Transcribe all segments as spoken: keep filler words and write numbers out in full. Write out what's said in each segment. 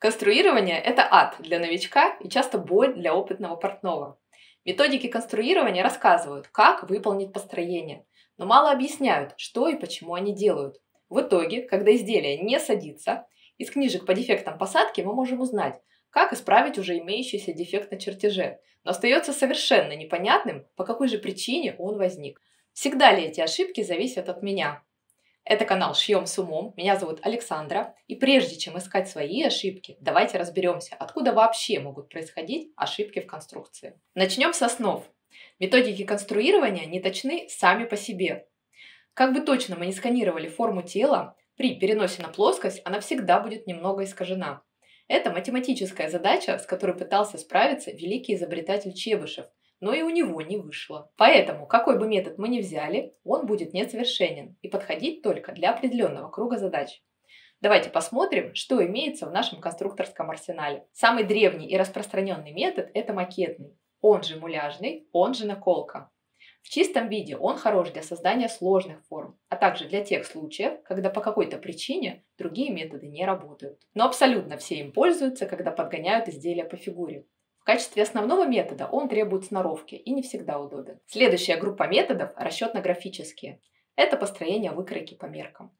Конструирование – это ад для новичка и часто боль для опытного портного. Методики конструирования рассказывают, как выполнить построение, но мало объясняют, что и почему они делают. В итоге, когда изделие не садится, из книжек по дефектам посадки мы можем узнать, как исправить уже имеющийся дефект на чертеже, но остается совершенно непонятным, по какой же причине он возник. Всегда ли эти ошибки зависят от меня? Это канал «Шьем с умом», меня зовут Александра, и прежде чем искать свои ошибки, давайте разберемся, откуда вообще могут происходить ошибки в конструкции. Начнем с основ. Методики конструирования не точны сами по себе. Как бы точно мы ни сканировали форму тела, при переносе на плоскость она всегда будет немного искажена. Это математическая задача, с которой пытался справиться великий изобретатель Чебышев, но и у него не вышло. Поэтому, какой бы метод мы ни взяли, он будет несовершенен и подходить только для определенного круга задач. Давайте посмотрим, что имеется в нашем конструкторском арсенале. Самый древний и распространенный метод – это макетный, он же муляжный, он же наколка. В чистом виде он хорош для создания сложных форм, а также для тех случаев, когда по какой-то причине другие методы не работают. Но абсолютно все им пользуются, когда подгоняют изделия по фигуре. В качестве основного метода он требует сноровки и не всегда удобен. Следующая группа методов – расчетно-графические. Это построение выкройки по меркам.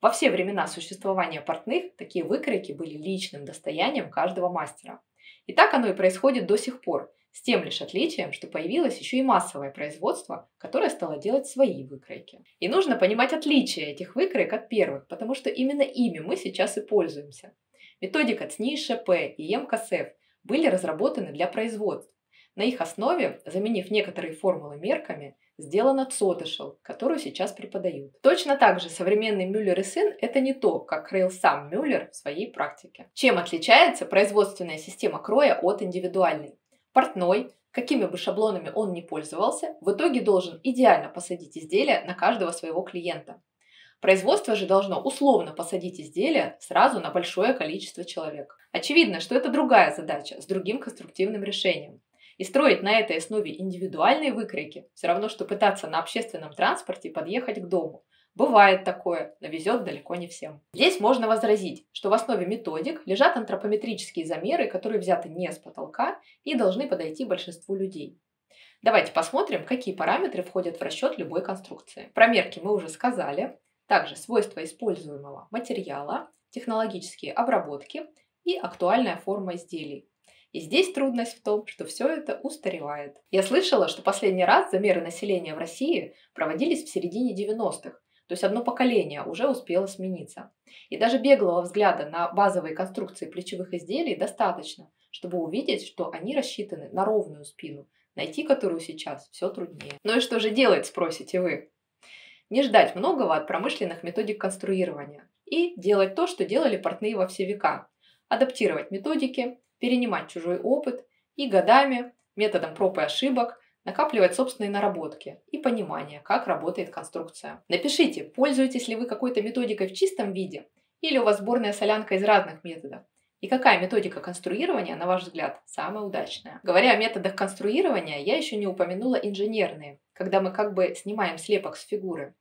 Во все времена существования портных такие выкройки были личным достоянием каждого мастера. И так оно и происходит до сих пор, с тем лишь отличием, что появилось еще и массовое производство, которое стало делать свои выкройки. И нужно понимать отличие этих выкроек от первых, потому что именно ими мы сейчас и пользуемся. Методика ЦНИИШП и ЕМКО СЭВ были разработаны для производств. На их основе, заменив некоторые формулы мерками, сделана ЦОТШЛ, которую сейчас преподают. Точно так же современный Мюллер и сын – это не то, как крыл сам Мюллер в своей практике. Чем отличается производственная система кроя от индивидуальной? Портной, какими бы шаблонами он ни пользовался, в итоге должен идеально посадить изделие на каждого своего клиента. Производство же должно условно посадить изделие сразу на большое количество человек. Очевидно, что это другая задача с другим конструктивным решением. И строить на этой основе индивидуальные выкройки все равно, что пытаться на общественном транспорте подъехать к дому. Бывает такое, но везет далеко не всем. Здесь можно возразить, что в основе методик лежат антропометрические замеры, которые взяты не с потолка и должны подойти большинству людей. Давайте посмотрим, какие параметры входят в расчет любой конструкции. Про мерки мы уже сказали. Также свойства используемого материала, технологические обработки и актуальная форма изделий. И здесь трудность в том, что все это устаревает. Я слышала, что последний раз замеры населения в России проводились в середине девяностых, то есть одно поколение уже успело смениться. И даже беглого взгляда на базовые конструкции плечевых изделий достаточно, чтобы увидеть, что они рассчитаны на ровную спину, найти которую сейчас все труднее. Ну и что же делать, спросите вы? Не ждать многого от промышленных методик конструирования и делать то, что делали портные во все века. Адаптировать методики, перенимать чужой опыт и годами, методом проб и ошибок, накапливать собственные наработки и понимание, как работает конструкция. Напишите, пользуетесь ли вы какой-то методикой в чистом виде или у вас сборная солянка из разных методов. И какая методика конструирования, на ваш взгляд, самая удачная? Говоря о методах конструирования, я еще не упомянула инженерные, когда мы как бы снимаем слепок с фигуры.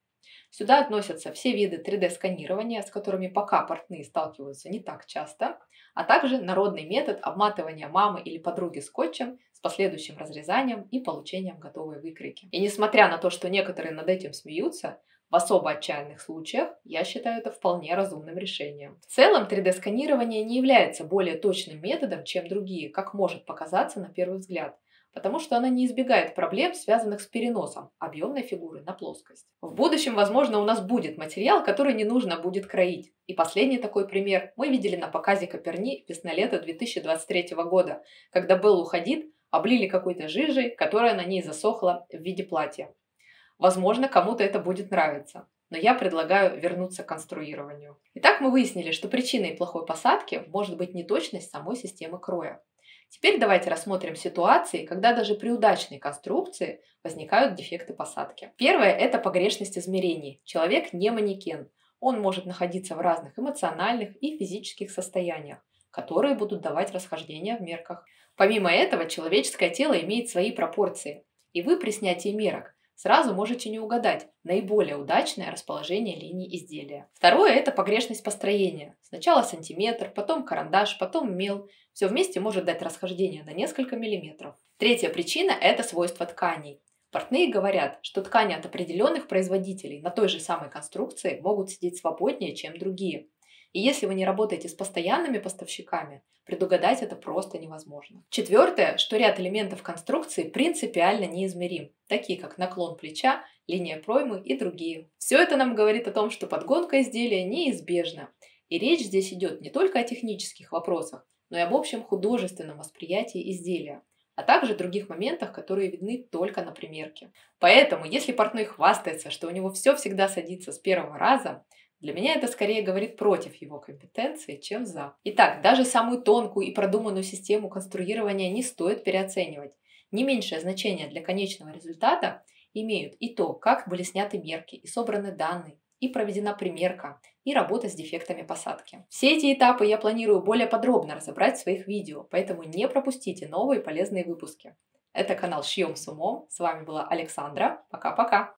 Сюда относятся все виды три дэ сканирования, с которыми пока портные сталкиваются не так часто, а также народный метод обматывания мамы или подруги скотчем с последующим разрезанием и получением готовой выкройки. И несмотря на то, что некоторые над этим смеются, в особо отчаянных случаях я считаю это вполне разумным решением. В целом три дэ сканирование не является более точным методом, чем другие, как может показаться на первый взгляд, потому что она не избегает проблем, связанных с переносом объемной фигуры на плоскость. В будущем, возможно, у нас будет материал, который не нужно будет кроить. И последний такой пример мы видели на показе Коперни весна лета две тысячи двадцать третьего года, когда Белл уходит, облили какой-то жижей, которая на ней засохла в виде платья. Возможно, кому-то это будет нравиться, но я предлагаю вернуться к конструированию. Итак, мы выяснили, что причиной плохой посадки может быть неточность самой системы кроя. Теперь давайте рассмотрим ситуации, когда даже при удачной конструкции возникают дефекты посадки. Первое – это погрешность измерений. Человек не манекен. Он может находиться в разных эмоциональных и физических состояниях, которые будут давать расхождения в мерках. Помимо этого, человеческое тело имеет свои пропорции. И вы при снятии мерок сразу можете не угадать наиболее удачное расположение линий изделия. Второе – это погрешность построения. Сначала сантиметр, потом карандаш, потом мел. Все вместе может дать расхождение на несколько миллиметров. Третья причина – это свойства тканей. Портные говорят, что ткани от определенных производителей на той же самой конструкции могут сидеть свободнее, чем другие. И если вы не работаете с постоянными поставщиками, предугадать это просто невозможно. Четвертое, что ряд элементов конструкции принципиально неизмерим, такие как наклон плеча, линия проймы и другие. Все это нам говорит о том, что подгонка изделия неизбежна. И речь здесь идет не только о технических вопросах, но и об общем художественном восприятии изделия, а также других моментах, которые видны только на примерке. Поэтому, если портной хвастается, что у него все всегда садится с первого раза, для меня это скорее говорит против его компетенции, чем за. Итак, даже самую тонкую и продуманную систему конструирования не стоит переоценивать. Не меньшее значение для конечного результата имеют и то, как были сняты мерки и собраны данные, и проведена примерка, и работа с дефектами посадки. Все эти этапы я планирую более подробно разобрать в своих видео, поэтому не пропустите новые полезные выпуски. Это канал «Шьем с умом». С вами была Александра. Пока-пока!